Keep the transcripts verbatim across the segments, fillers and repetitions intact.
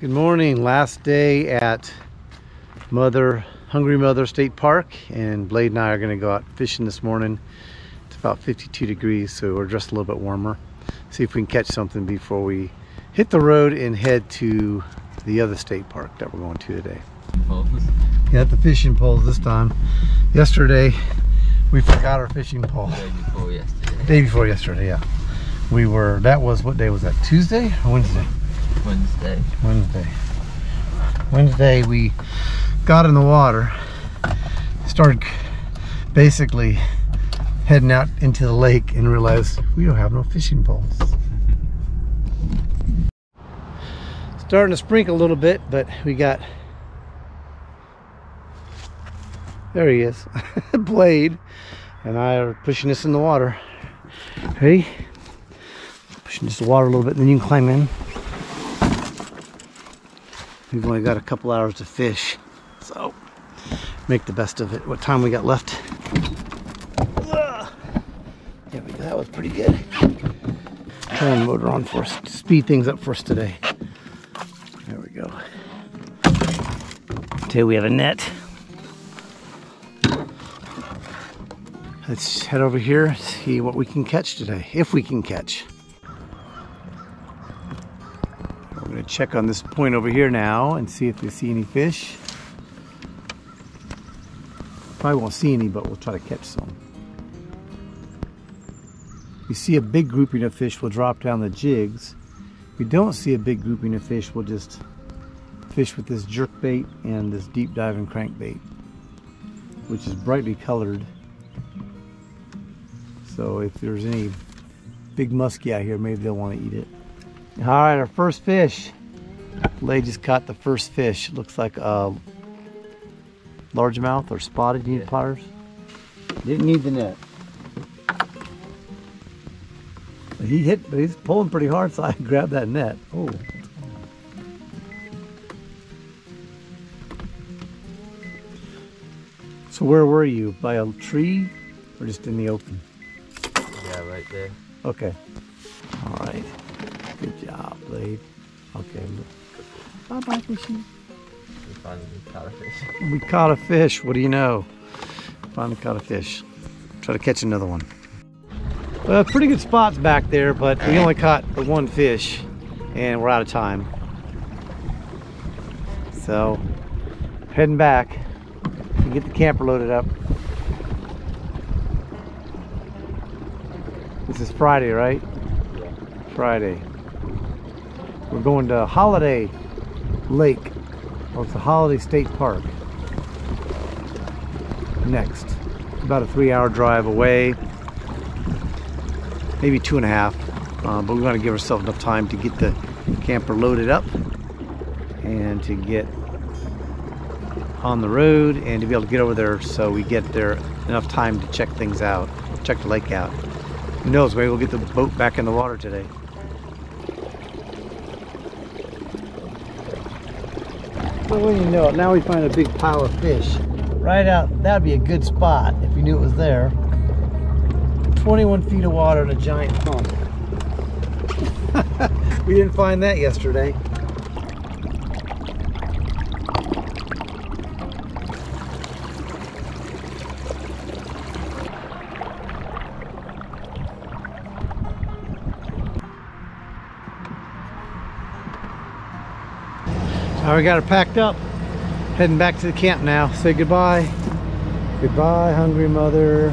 Good morning. Last day at Mother Hungry Mother State Park, and Blade and I are going to go out fishing this morning. It's about fifty-two degrees, so we're dressed a little bit warmer. See if we can catch something before we hit the road and head to the other state park that we're going to today. Got the fishing poles this time. Yesterday we forgot our fishing pole. Day before yesterday. Day before yesterday, yeah. We were. That was what day was that? Tuesday or Wednesday? Wednesday. Wednesday. Wednesday we got in the water, started basically heading out into the lake and realized we don't have no fishing poles. Starting to sprinkle a little bit, but we got, there he is, Blade and I are pushing this in the water. Ready? Pushing this in the water a little bit and then you can climb in. We've only got a couple hours to fish, so make the best of it. What time we got left? There we go, that was pretty good. Turn the motor on for us, speed things up for us today. There we go. Today we have a net. Let's head over here, see what we can catch today, if we can catch. Check on this point over here now and see if we see any fish. Probably won't see any, but we'll try to catch some. If we see a big grouping of fish, we'll drop down the jigs. If we don't see a big grouping of fish, we'll just fish with this jerkbait and this deep diving crankbait, which is brightly colored. So if there's any big muskie out here, maybe they'll want to eat it. All right, our first fish. Blade just caught the first fish. Looks like a largemouth or spotted. You need pliers? Didn't need the net. He hit, but he's pulling pretty hard, so I grabbed that net. Oh. So where were you? By a tree or just in the open? Yeah, right there. Okay. All right. Good job, Blade. Okay. Bye bye, fishing. We finally caught a fish. We caught a fish. What do you know? Finally caught a fish. Try to catch another one. Well, pretty good spots back there, but we only caught the one fish and we're out of time. So, heading back and get the camper loaded up. This is Friday, right? Yeah. Friday. We're going to Holiday Lake, or it's a Holiday State Park, next. About a three hour drive away, maybe two and a half, uh, but we want to give ourselves enough time to get the camper loaded up and to get on the road and to be able to get over there so we get there enough time to check things out, check the lake out. Who knows, maybe we'll get the boat back in the water today. So when you know it, now we find a big pile of fish. Right out, that'd be a good spot if you knew it was there. twenty-one feet of water and a giant pump. We didn't find that yesterday. All right, we got her packed up. Heading back to the camp now. Say goodbye. Goodbye, Hungry Mother.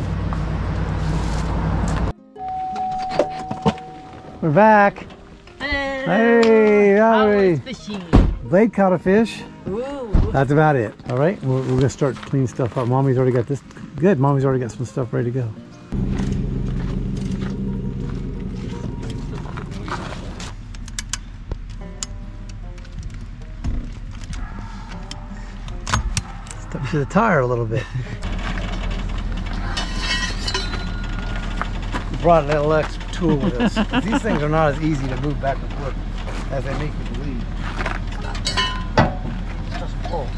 We're back. Hey, hey, how are we? Blade caught a fish. Ooh. That's about it. All right, we're, we're going to start cleaning stuff up. Mommy's already got this. Good, Mommy's already got some stuff ready to go. To the tire a little bit. We brought an L X tool with us. These things are not as easy to move back and forth as they make you believe. Just pull.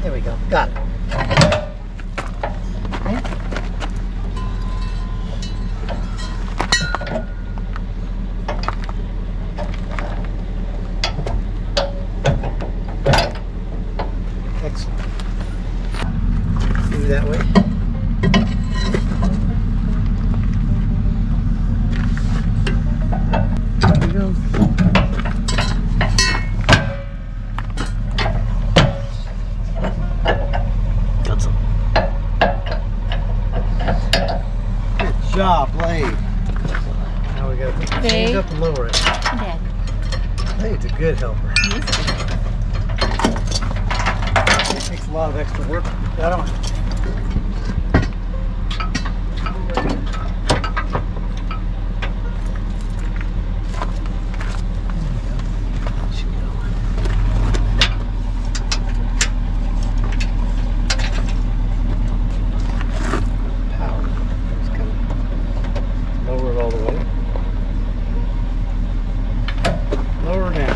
There we go. Got it. Okay. that way. There we go. Got some. Good job, Blade. Now we got to pick it up and lower it. Dad. Blade's a good helper. It takes a lot of extra work. I don't. Power. It's kind of lower it all the way. Lower now.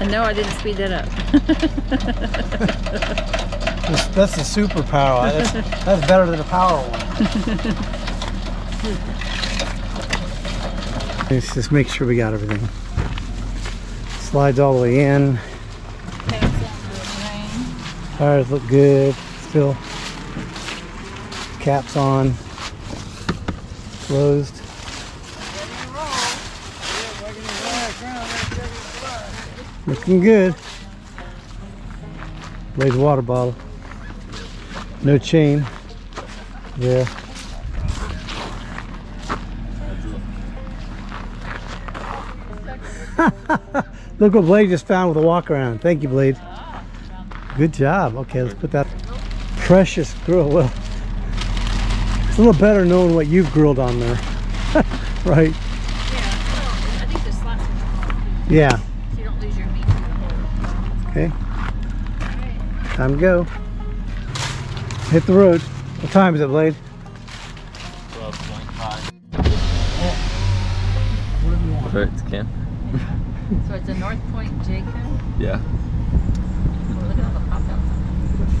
And no, I didn't speed that up. that's, that's the super power. That's, that's better than the power one. Let's just make sure we got everything. Slides all the way in. Tires look good. Still. Caps on. Closed. Looking good. Blade's water bottle. No chain. Yeah. Look what Blade just found with a walk around. Thank you, Blade. Good job. Okay, let's put that. Precious grill. Well, it's a little better knowing what you've grilled on there. Right? Yeah. I think the slots are. Yeah. Okay, time to go. Hit the road. What time is it, Blade? twelve twenty-five. Yeah. Perfect, Ken. So it's a North Point J, Ken? Yeah. We're looking at the pop outs.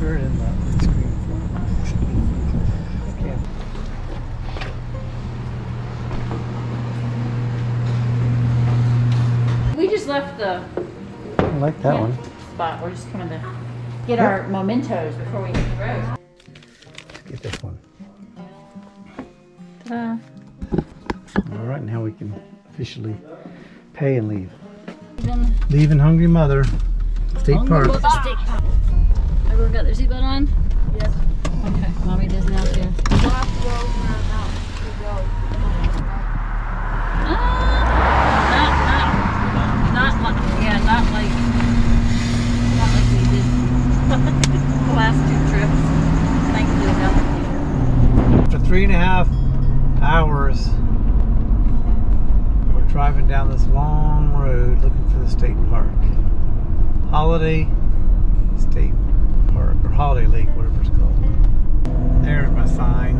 Sure it is not. It's green. Okay. We just left the... I like that yeah. one. We're just coming to get yep. our mementos before we hit the road. Let's get this one. Ta-da. All right, now we can officially pay and leave. Leaving, Leaving Hungry Mother State Park. Hungry Mother State Park. Everyone got their seatbelt on? Yes. Okay, Mommy does now too. We'll have to go over our mountain to go. Uh, not, not, not, not, yeah, not like. The last two trips, thankfully. After three and a half hours, we're driving down this long road looking for the state park. Holiday State Park, or Holiday Lake, whatever it's called. There's my sign.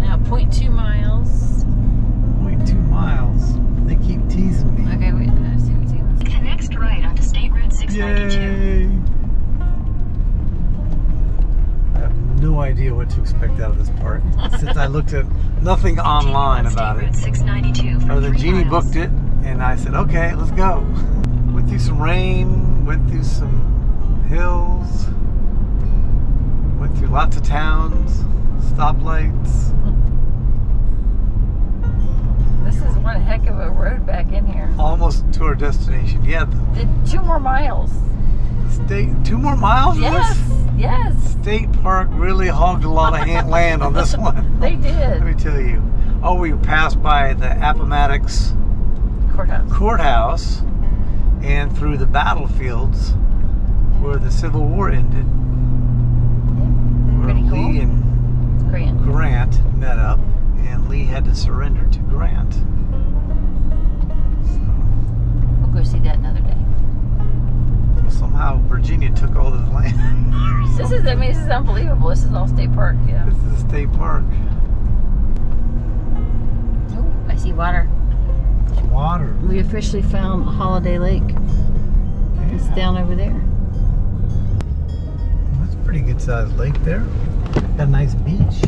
Now, zero point two miles. zero point two miles. They keep teasing me. Okay, wait, I see what you mean. Connects right onto State Route six ninety-two. Yay. No idea what to expect out of this park since I looked at nothing online about it. Or the Genie booked it and I said, okay, let's go. Went through some rain, went through some hills, went through lots of towns, stoplights. This is one heck of a road back in here. Almost to our destination. Yeah. Did two more miles. State, two more miles? Yes, yes. State Park really hogged a lot of land on this one. They did. Let me tell you. Oh, we passed by the Appomattox Courthouse. Courthouse and through the battlefields where the Civil War ended. Yeah. Pretty where cool. Lee and Grant. Grant met up and Lee had to surrender to Grant. So. We'll go see that another day. Somehow Virginia took all this land. This is, I mean, this is unbelievable. This is all state park, yeah. This is a state park. Oh, I see water. There's water. We officially found Holiday Lake. Yeah. It's down over there. That's a pretty good sized lake there. Got a nice beach.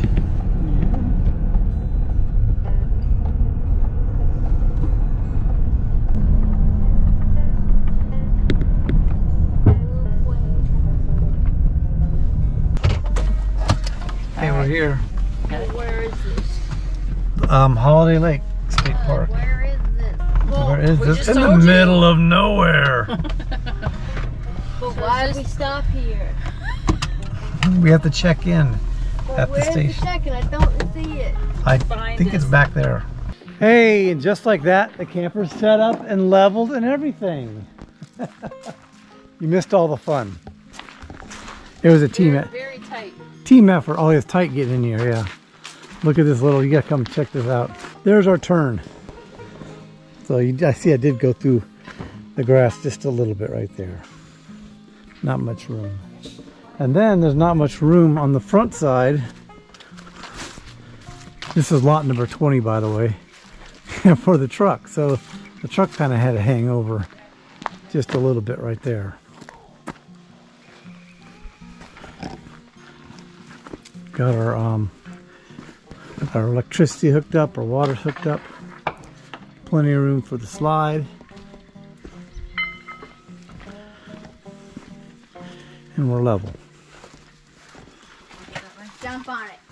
here. And where is this? Um, Holiday Lake State Park. Uh, where is this? Well, where is this? In the middle you. of nowhere. But why did we stop here? We have to check in well, at the station. Where is the check-in? I don't see it. I Find think us. it's back there. Hey, and just like that, the camper's set up and leveled and everything. You missed all the fun. It was a team effort. Very, very tight. Team effort. Oh, it's tight getting in here, yeah. Look at this little, you gotta come check this out. There's our turn. So you, I see I did go through the grass just a little bit right there. Not much room. And then there's not much room on the front side. This is lot number twenty, by the way, for the truck. So the truck kind of had to hang over just a little bit right there. Got our um, our electricity hooked up, our water's hooked up. Plenty of room for the slide. And we're level. Jump on it.